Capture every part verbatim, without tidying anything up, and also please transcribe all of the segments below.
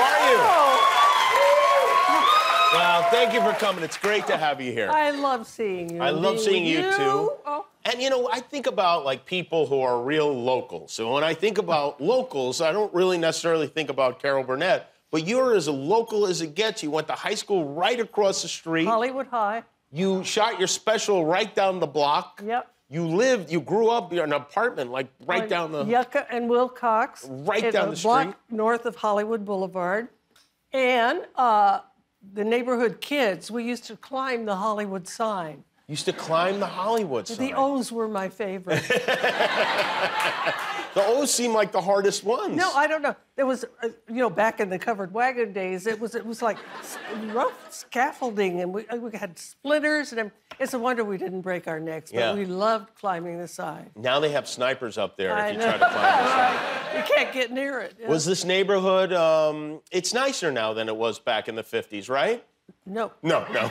are you? Wow, thank you for coming. It's great to have you here. I love seeing you. I love seeing you, you too. Oh. And, you know, I think about, like, people who are real locals. So when I think about locals, I don't really necessarily think about Carol Burnett. But you're as local as it gets. You went to high school right across the street. Hollywood High. You shot your special right down the block. Yep. You lived, you grew up in an apartment, like, right on down the... Yucca and Wilcox. Right down the street. Block north of Hollywood Boulevard. And uh, the neighborhood kids, we used to climb the Hollywood sign. Used to climb the Hollywood sign. The O's were my favorite. The O's seemed like the hardest ones. No, I don't know. There was, uh, you know, back in the covered wagon days, it was it was like rough scaffolding, and we we had splinters, and it's a wonder we didn't break our necks. But yeah, we loved climbing the sign. Now they have snipers up there I if know. you try to climb the sign. You can't get near it. Yeah. Was this neighborhood? Um, it's nicer now than it was back in the fifties, right? No. No, no.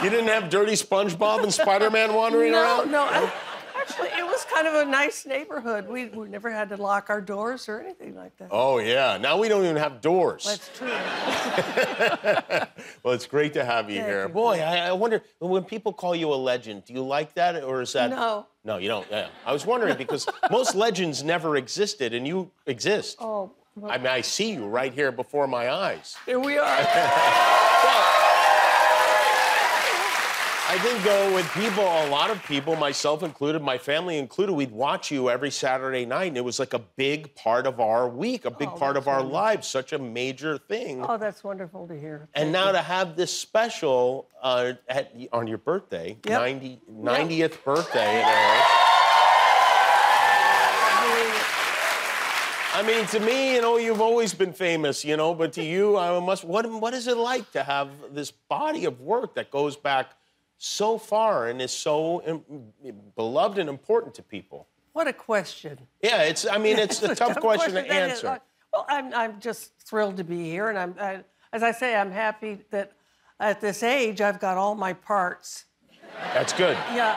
You didn't have dirty SpongeBob and Spider-Man wandering no, around? No, no. Actually, it was kind of a nice neighborhood. We, we never had to lock our doors or anything like that. Oh, yeah. Now we don't even have doors. That's true. Well, it's great to have you yeah, here. Boy, I, I wonder, when people call you a legend, do you like that, or is that... No. No, you don't. Yeah. I was wondering, because most legends never existed, and you exist. Oh. Well, I mean, I see you right here before my eyes. Here we are. Well, I think, though, with people, a lot of people, myself included, my family included, we'd watch you every Saturday night, and it was like a big part of our week, a big oh, part of our wonderful. lives, such a major thing. Oh, that's wonderful to hear. And Thank now you. to have this special uh, at, on your birthday, yep. ninety, ninetieth yep. birthday. Uh, I mean, to me, you know, you've always been famous, you know, but to you, I must... What, what is it like to have this body of work that goes back so far and is so im- beloved and important to people? What a question. Yeah, it's... I mean, it's a, a tough, tough question, question to answer. Is, well, I'm, I'm just thrilled to be here, and I'm, I, as I say, I'm happy that at this age, I've got all my parts. That's good. Yeah,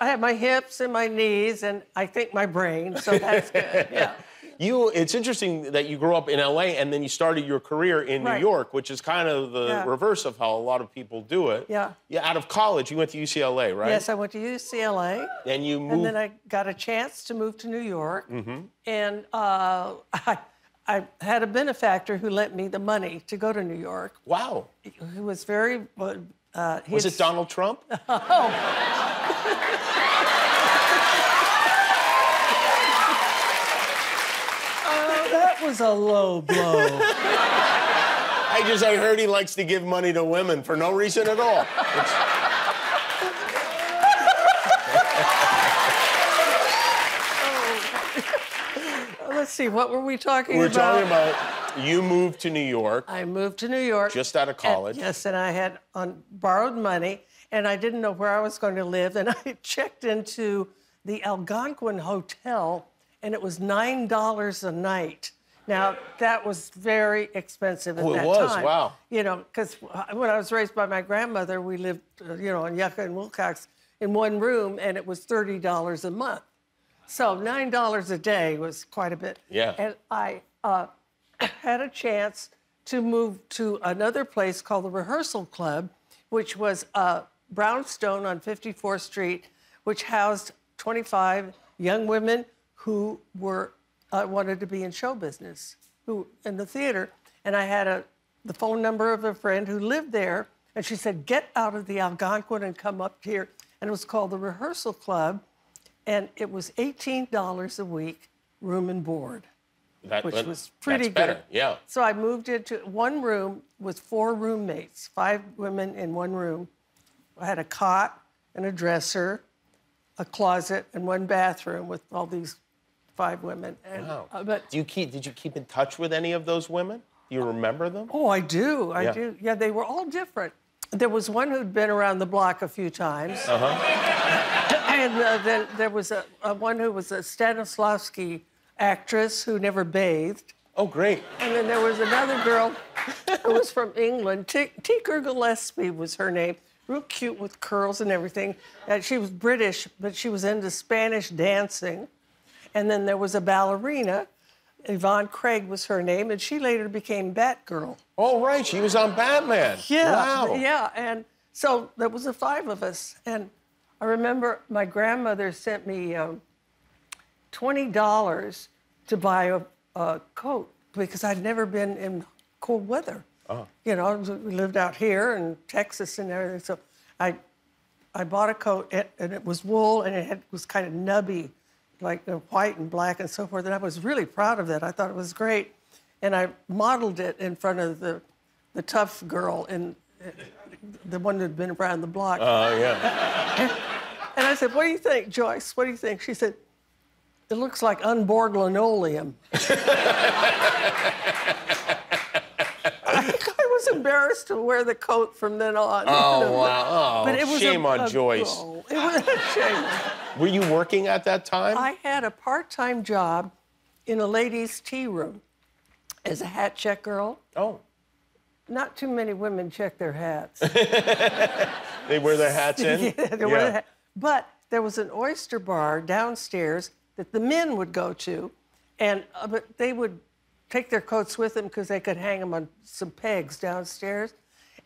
I, I have my hips and my knees, and I think my brain, so that's good, yeah. You, it's interesting that you grew up in L A and then you started your career in right. New York, which is kind of the yeah. reverse of how a lot of people do it. Yeah. Yeah. Out of college, you went to U C L A, right? Yes, I went to U C L A. And you moved... And then I got a chance to move to New York. Mm-hmm. And uh, I, I had a benefactor who lent me the money to go to New York. Wow. He was very... Uh, he was had... it Donald Trump? Oh. That was a low blow. I just, I heard he likes to give money to women for no reason at all. Oh. Let's see, what were we talking we're about? We're talking about you moved to New York. I moved to New York. Just out of college. And, yes, and I had on borrowed money, and I didn't know where I was going to live, and I checked into the Algonquin Hotel, and it was nine dollars a night. Now, that was very expensive at oh, that time. It was, time. wow. You know, because when I was raised by my grandmother, we lived, you know, on Yucca and Wilcox in one room, and it was thirty dollars a month. So nine dollars a day was quite a bit. Yeah. And I uh, had a chance to move to another place called the Rehearsal Club, which was a brownstone on fifty-fourth street, which housed twenty-five young women who were uh, wanted to be in show business, who in the theater, and I had a the phone number of a friend who lived there, and she said, "Get out of the Algonquin and come up here." And it was called the Rehearsal Club, and it was eighteen dollars a week, room and board, that, which was pretty that's good. Better, yeah. So I moved into one room with four roommates, five women in one room. I had a cot and a dresser, a closet, and one bathroom with all these five women. And, wow. Uh, but do you keep? Did you keep in touch with any of those women? Do you remember them? Oh, I do. I yeah. do. Yeah, they were all different. There was one who'd been around the block a few times. Uh-huh. And uh, then there was a, a one who was a Stanislavski actress who never bathed. Oh, great. And then there was another girl who was from England. T- Tinker Gillespie was her name. Real cute with curls and everything. Uh, she was British, but she was into Spanish dancing. And then there was a ballerina Yvonne Craig was her name, and she later became Batgirl. Oh, right. She was on Batman. Yeah. Wow. Yeah, and so there was the five of us. And I remember my grandmother sent me um, twenty dollars to buy a, a coat because I'd never been in cold weather. Uh-huh. You know, we lived out here in Texas and everything. So I I bought a coat, and it was wool, and it had, was kind of nubby, like you know, white and black and so forth. And I was really proud of that. I thought it was great. And I modeled it in front of the, the tough girl, in, the one that had been around the block. Oh, uh, yeah. and, and I said, what do you think, Joyce? What do you think? She said, it looks like unbored linoleum. I think I was embarrassed to wear the coat from then on. Oh, you know, wow. But, oh, but it was shame a, on a, Joyce. Oh, it was a shame. Were you working at that time? I had a part-time job in a ladies' tea room as a hat check girl. Oh. Not too many women check their hats. They wear their hats in? Yeah, they yeah. wear their hat. But there was an oyster bar downstairs that the men would go to, and uh, but they would take their coats with them because they could hang them on some pegs downstairs.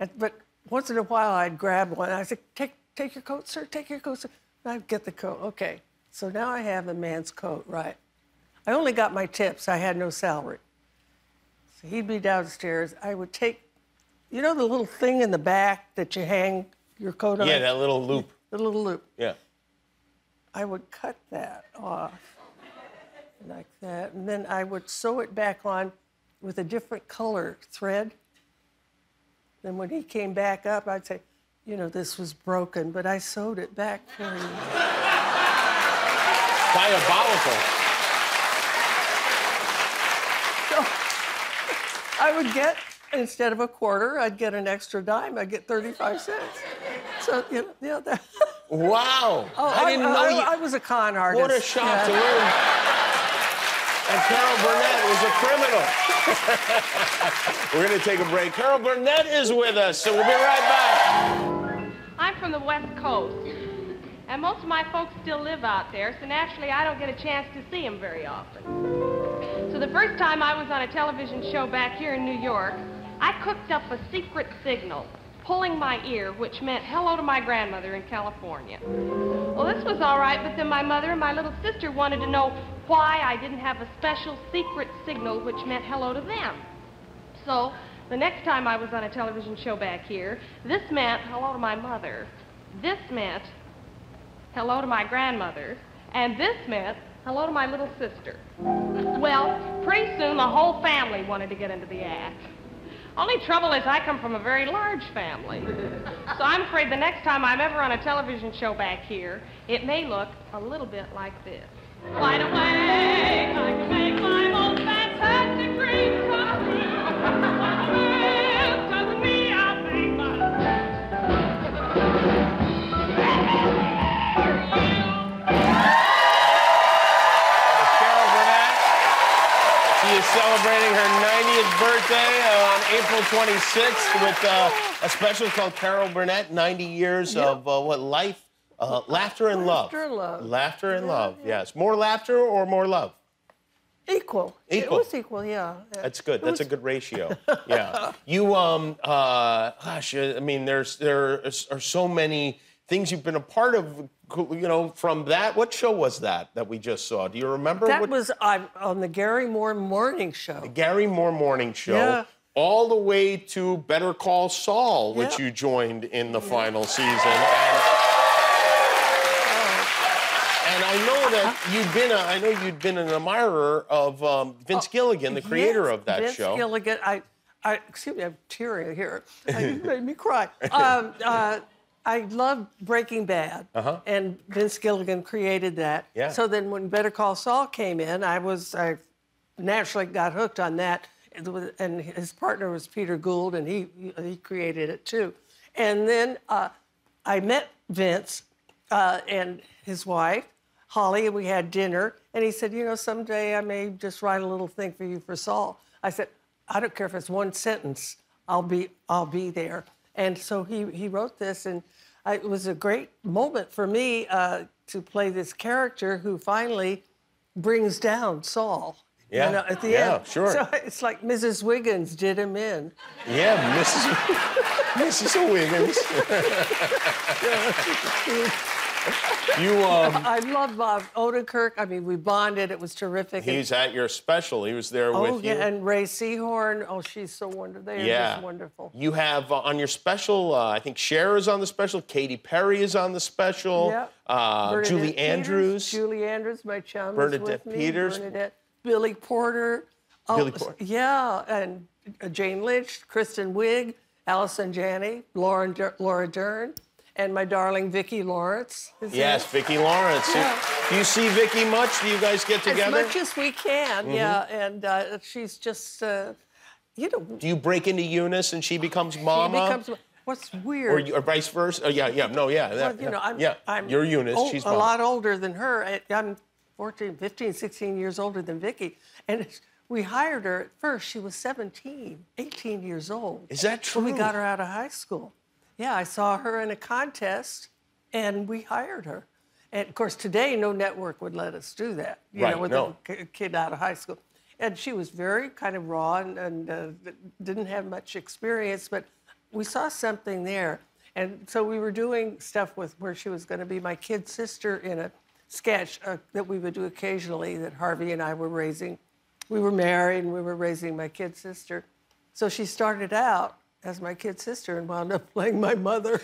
And, but once in a while, I'd grab one. I'd say, take, take your coat, sir, take your coat, sir. And I'd get the coat. Okay. So now I have a man's coat, right? I only got my tips. I had no salary. So he'd be downstairs. I would take, you know, the little thing in the back that you hang your coat on? Yeah, that little loop. The little loop. Yeah. I would cut that off. Like that, and then I would sew it back on with a different color thread. Then when he came back up, I'd say, you know, this was broken, but I sewed it back for you. Diabolical. So I would get, instead of a quarter, I'd get an extra dime. I'd get thirty-five cents. So, you know, yeah. That... Wow. Oh, I, I didn't I, know I, you... I was a con artist. What a shock yeah. to learn. And Carol Burnett was a criminal. We're going to take a break. Carol Burnett is with us, so we'll be right back. I'm from the West Coast, and most of my folks still live out there, so naturally I don't get a chance to see them very often. So the first time I was on a television show back here in New York, I cooked up a secret signal, pulling my ear, which meant hello to my grandmother in California. Well, this was all right, but then my mother and my little sister wanted to know why I didn't have a special secret signal which meant hello to them. So the next time I was on a television show back here, this meant hello to my mother, this meant hello to my grandmother, and this meant hello to my little sister. Well, pretty soon the whole family wanted to get into the act. Only trouble is I come from a very large family. So I'm afraid the next time I'm ever on a television show back here, it may look a little bit like this. Wide awake, I can make my most fantastic dreams come true. Wide awake, doesn't mean I'll make my... Carol Burnett, she is celebrating her ninetieth birthday on April twenty-sixth with uh, a special called Carol Burnett, ninety years yep. of uh, what, life? Uh, laughter and love. Laughter and love. Laughter and yeah, love, yeah. yes. More laughter or more love? Equal. Equal. It was equal, yeah. That's good. It That's was... a good ratio, yeah. You, um, uh, gosh, I mean, there's there are so many things you've been a part of, you know, from that. What show was that that we just saw? Do you remember? That what... was on, on the Gary Moore Morning Show. The Gary Moore Morning Show. Yeah. All the way to Better Call Saul, which yeah. you joined in the yeah. final season. And... And I know that you've been a, I know you'd been an admirer of um, Vince Gilligan, the creator yes, of that Vince show. Vince Gilligan, I, I, excuse me, I'm tearing here. You made me cry. Um, uh, I loved Breaking Bad, uh-huh. and Vince Gilligan created that. Yeah. So then when Better Call Saul came in, I was, I naturally got hooked on that. And his partner was Peter Gould, and he, he created it too. And then uh, I met Vince uh, and his wife, Holly, and we had dinner, and he said, you know, someday I may just write a little thing for you for Saul. I said, I don't care if it's one sentence, I'll be I'll be there. And so he, he wrote this, and I, it was a great moment for me uh, to play this character who finally brings down Saul. Yeah. You know, at the yeah, end. Sure. So it's like Missus Wiggins did him in. Yeah, Missus Missus Wiggins. You um. I love Bob Odenkirk. I mean, we bonded. It was terrific. He's and, at your special. He was there oh, with yeah, you. Oh, and Ray Seahorn. Oh, she's so wonderful. They yeah. are just wonderful. You have uh, on your special. Uh, I think Cher is on the special. Katy Perry is on the special. Yep. Uh, Julie Peters, Andrews. Julie Andrews, my chum. Bernadette is with Peters. Me. Bernadette. Billy Porter. Oh, Billy Porter. Yeah, and uh, Jane Lynch, Kristen Wiig, Allison Janney, Laura, Der Laura Dern. And my darling Vicki Lawrence. Yes, Vicki Lawrence. Yeah. Do you see Vicki much? Do you guys get together? As much as we can, mm-hmm. yeah. And uh, she's just, uh, you know. Do you break into Eunice and she becomes mama? She becomes, what's weird. Or, you, or vice versa? Oh, yeah, yeah, no, yeah. Well, that, you yeah. know, I'm, yeah. I'm You're Eunice, old, she's mama. A lot older than her. I'm fourteen, fifteen, sixteen years older than Vicki. And it's, we hired her at first. She was seventeen, eighteen years old. Is that true? When we got her out of high school. Yeah, I saw her in a contest, and we hired her. And, of course, today, no network would let us do that, you right, know, with no. a kid out of high school. And she was very kind of raw and, and uh, didn't have much experience, but we saw something there. And so we were doing stuff with where she was going to be my kid sister in a sketch uh, that we would do occasionally that Harvey and I were raising. We were married, and we were raising my kid sister. So she started out as my kid sister and wound up playing my mother.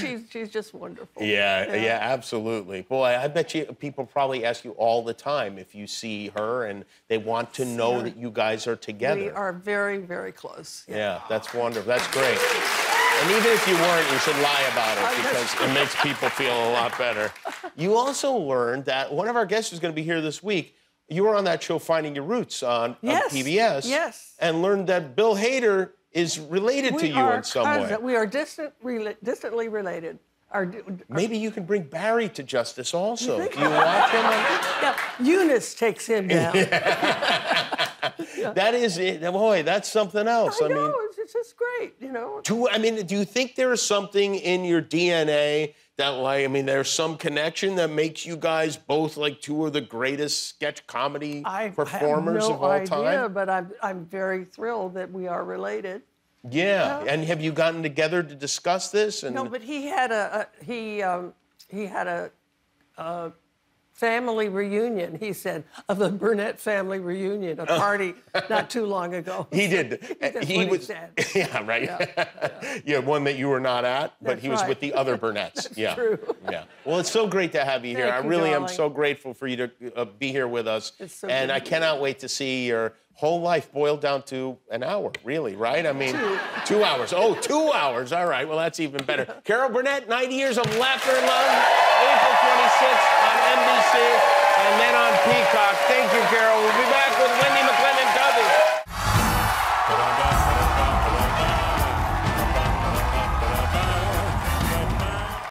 she's, she's just wonderful. Yeah, yeah, yeah, absolutely. Boy, I bet you people probably ask you all the time if you see her and they want to know yeah. that you guys are together. We are very, very close. Yeah, yeah, that's wonderful. That's great. And even if you weren't, you should lie about it because it makes people feel a lot better. You also learned that one of our guests who's going to be here this week, you were on that show, Finding Your Roots, on, yes, on P B S. Yes. And learned that Bill Hader is related we to you in some cousin. way. We are distant, re distantly related. Our, our, Maybe you can bring Barry to justice also. You Do you watch him? Yeah, Eunice takes him down. Yeah. yeah. That is it. Boy, that's something else. I, I know. Mean, it's just great, you know. Do, I mean, do you think there is something in your D N A that, like, I mean, there's some connection that makes you guys both like two of the greatest sketch comedy I performers have no of all idea, time? But I'm, I'm very thrilled that we are related. Yeah, you know? And have you gotten together to discuss this? And no, but he had a, a he um, he had a, a family reunion. He said of the Burnett family reunion, a party not too long ago. He did. That's he what was. He said. Yeah, right. Yeah, yeah. yeah, one that you were not at, but That's he was right. with the other Burnettts. That's yeah, true. yeah. Well, it's so great to have you here. Thank I really you, am so grateful for you to uh, be here with us, it's so and good I cannot you. wait to see your whole life boiled down to an hour, really, right? I mean, two, two hours. Oh, two hours. All right, well, that's even better. Carol Burnett, ninety years of Laughter and Love, April twenty-sixth on N B C, and then on Peacock. Thank you, Carol. We'll be back.